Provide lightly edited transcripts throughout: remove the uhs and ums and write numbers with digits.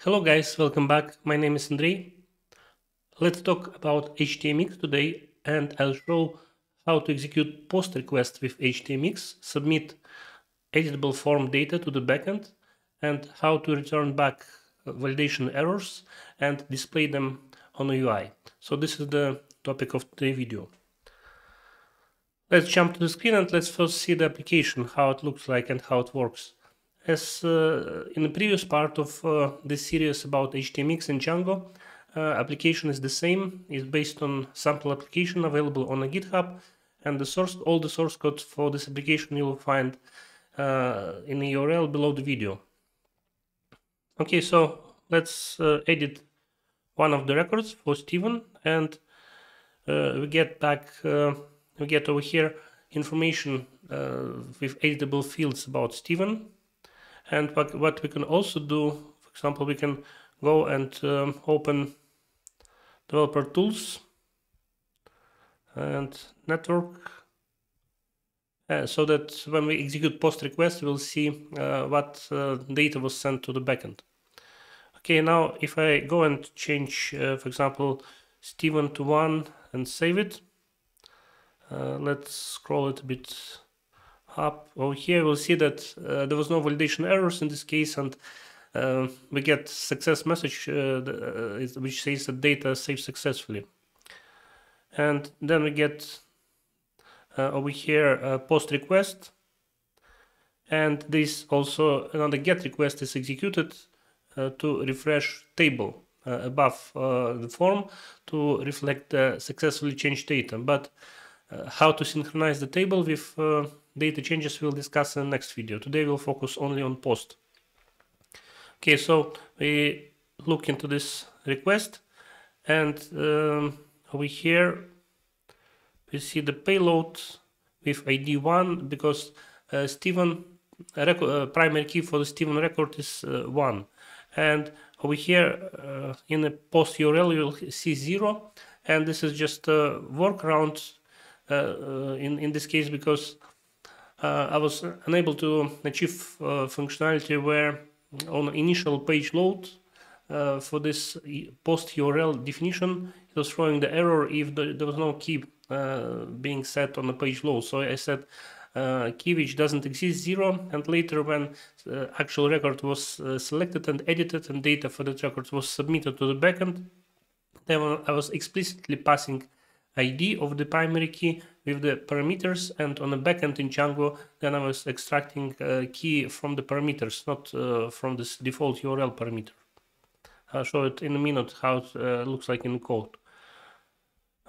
Hello guys, welcome back. My name is Andrei. Let's talk about HTMX today, and I'll show how to execute POST requests with HTMX, submit editable form data to the backend, and how to return back validation errors and display them on the UI. So this is the topic of today's video. Let's jump to the screen and let's first see the application, how it looks like and how it works. As in the previous part of this series about HTMX and Django, application is the same. It's based on sample application available on a GitHub, and all the source code for this application you will find in the URL below the video. Okay, so let's edit one of the records for Steven, and we get over here information with editable fields about Steven. And what we can also do, for example, we can go and open developer tools and network, so that when we execute POST request, we'll see what data was sent to the backend. Okay, now if I go and change, for example, Steven to 1 and save it, let's scroll it a bit up. Over here we'll see that there was no validation errors in this case, and we get success message which says that data saved successfully. And then we get over here POST request, and this also another GET request is executed to refresh table above the form to reflect successfully changed data. But how to synchronize the table with data changes we'll discuss in the next video. Today we'll focus only on POST. Okay, so we look into this request, and over here we see the payload with ID 1, because Steven primary key for the Steven record is 1, and over here in the POST URL you'll see 0, and this is just a workaround in this case, because I was unable to achieve functionality where on initial page load for this POST URL definition it was throwing the error if there was no key being set on the page load. So I set key which doesn't exist 0, and later when actual record was selected and edited and data for that record was submitted to the backend, then I was explicitly passing ID of the primary key with the parameters, and on the backend in Django then I was extracting a key from the parameters, not from this default URL parameter. I'll show it in a minute how it looks like in code.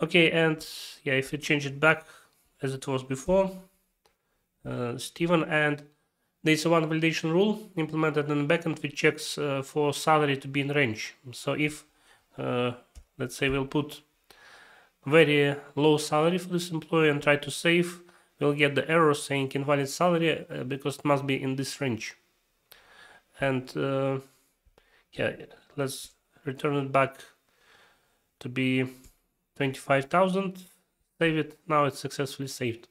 Okay, and yeah, if you change it back as it was before, Steven, and there's one validation rule implemented in the backend which checks for salary to be in range. So if let's say we'll put very low salary for this employee and try to save, we'll get the error saying invalid salary because it must be in this range. And yeah, let's return it back to be 25,000, save it, now it's successfully saved.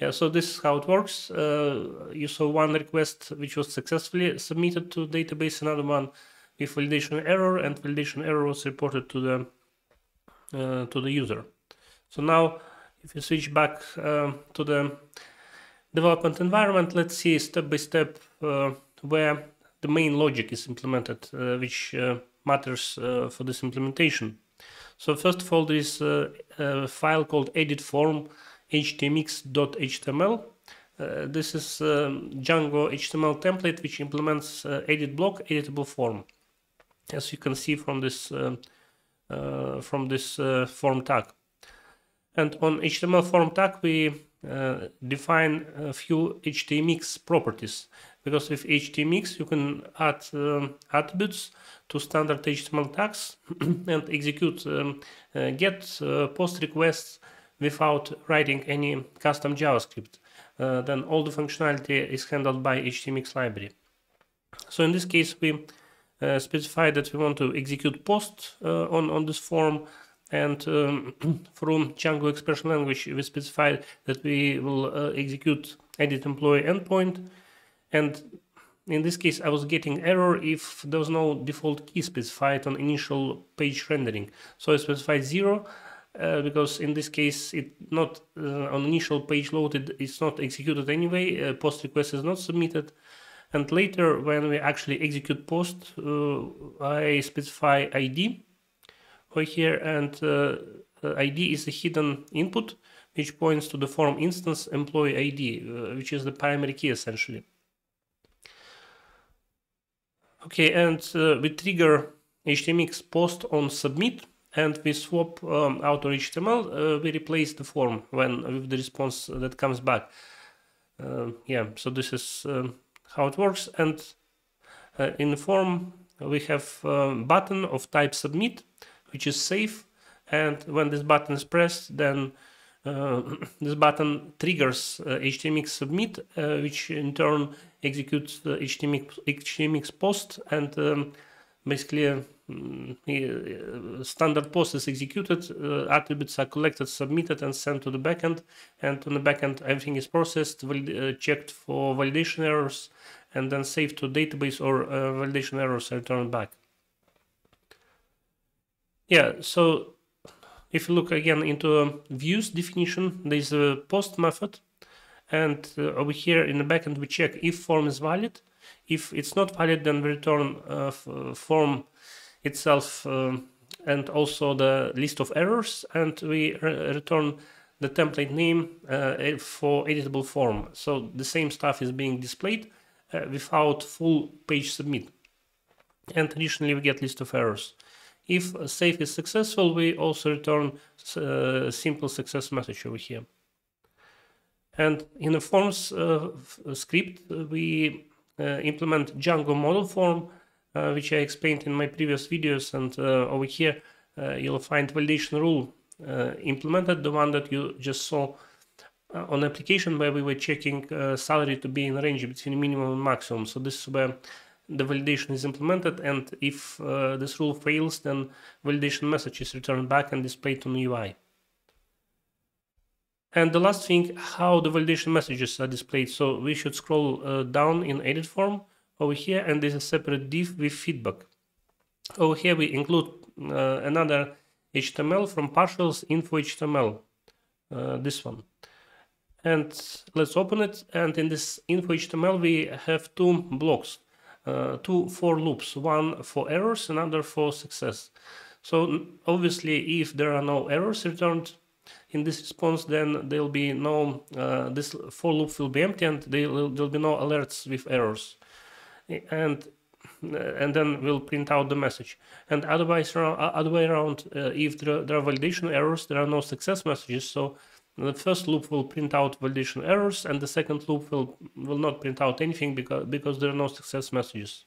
Yeah, so this is how it works. You saw one request which was successfully submitted to database, another one with validation error, and validation error was reported to the user. So now if you switch back to the development environment, let's see step by step where the main logic is implemented, which matters for this implementation. So first of all, there is a file called edit form htmx.html. This is Django HTML template which implements edit block, editable form, as you can see from this form tag. And on HTML form tag we define a few HTMX properties, because with HTMX you can add attributes to standard HTML tags and execute GET POST requests without writing any custom JavaScript. Then all the functionality is handled by HTMX library. So in this case we specify that we want to execute POST on this form, and from Django expression language we specify that we will execute edit employee endpoint, and In this case, I was getting error if there's no default key specified on initial page rendering. So I specified 0 because in this case, it not on initial page loaded, it's not executed anyway. POST request is not submitted. And later, when we actually execute POST, I specify ID over here, and ID is a hidden input which points to the form instance employee ID, which is the primary key essentially. Okay, and we trigger HTMX POST on submit, and we swap outer HTML. We replace the form with the response that comes back. Yeah, so this is how it works. And in the form we have a button of type submit, which is safe. And when this button is pressed, then this button triggers HTMX submit, which in turn executes the HTMX POST, and basically standard POST is executed, attributes are collected, submitted, and sent to the backend. And on the backend, everything is processed, checked for validation errors, and then saved to database, or validation errors are returned back. Yeah, so if you look again into views definition, there's a POST method, and over here in the backend we check if form is valid. If it's not valid, then we return form itself and also the list of errors, and we return the template name for editable form. So the same stuff is being displayed without full page submit. And additionally, we get list of errors. If save is successful, we also return a simple success message over here. And in the forms script, we implement Django model form, which I explained in my previous videos. And over here, you'll find validation rule implemented, the one that you just saw on application, where we were checking salary to be in range between minimum and maximum. So this is where the validation is implemented, and if this rule fails, then validation message is returned back and displayed on UI. And the last thing, how the validation messages are displayed. So we should scroll down in edit form over here, and there's a separate div with feedback. Over here we include another HTML from partials, info HTML, this one. And let's open it, and in this info HTML we have two blocks. Two for loops, one for errors, another for success. So obviously, if there are no errors returned in this response, then there'll be no this for loop will be empty, and there'll be no alerts with errors. And then we'll print out the message. And otherwise, other way around, if there are validation errors, there are no success messages. So the first loop will print out validation errors, and the second loop will not print out anything because there are no success messages.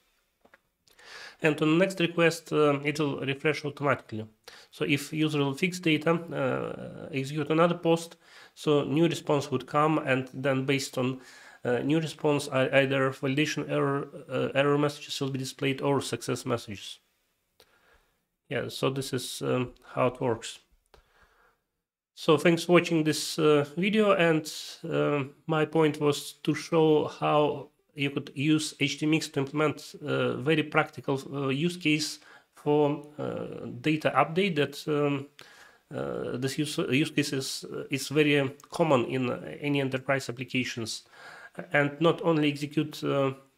And on the next request, it will refresh automatically. So if user will fix data, execute another POST, so new response would come, and then based on new response, either validation error messages will be displayed or success messages. Yeah, so this is how it works. So thanks for watching this video, and my point was to show how you could use HTMX to implement a very practical use case for data update. That this use case is very common in any enterprise applications, and not only execute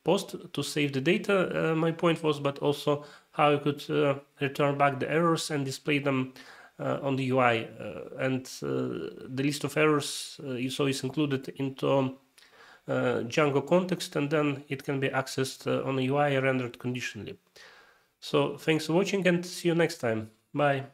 POST to save the data. My point was, but also how you could return back the errors and display them on the UI, and the list of errors you saw is included into Django context, and then it can be accessed on the UI rendered conditionally. So thanks for watching, and see you next time. Bye.